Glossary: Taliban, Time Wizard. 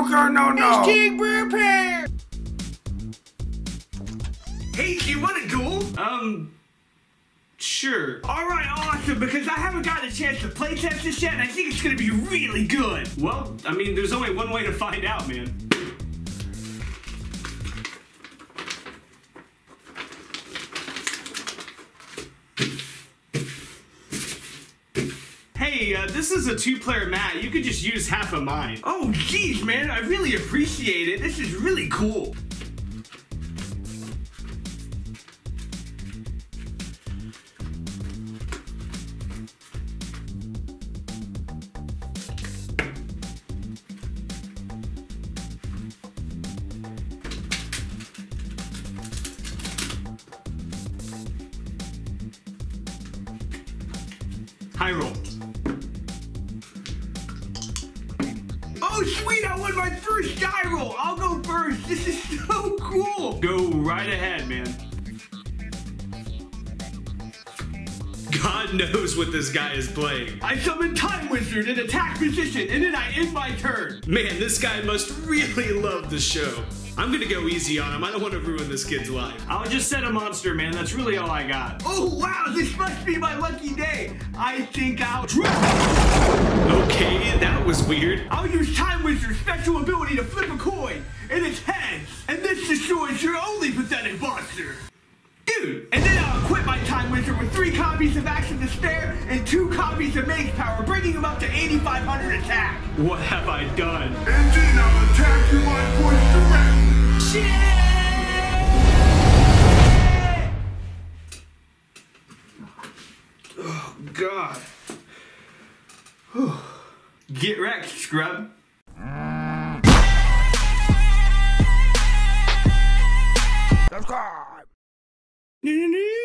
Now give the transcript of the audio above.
No. Hashtag bird pair. Hey, you wanna duel? Sure. Alright, awesome, because I haven't gotten a chance to play test this yet, and I think it's gonna be really good. Well, I mean, there's only one way to find out, man. Hey, this is a two-player mat. You could just use half of mine. Oh, geez, man, I really appreciate it. This is really cool. High roll. Oh sweet, I won my first die roll. I'll go first. This is so cool. Go right ahead, man. God knows what this guy is playing. I summon Time Wizard in attack position, and then I end my turn. Man, this guy must really love the show. I'm gonna go easy on him. I don't want to ruin this kid's life. I'll just set a monster, man. That's really all I got. Oh, wow, this must be my lucky day. I think I'll... Okay, that was weird. I'll use Time Wizard's special ability to flip a coin, and it's heads. And this destroys your only pathetic monster. Dude, and then I'll equip my Time Wizard with 3 copies of Action to Spare and 2 copies of Mage Power, bringing him up to 8,500 attack. What have I done? And then I'll attack you my voice direct. Shit! Oh, God. Whew. Get wrecked, scrub. Subscribe!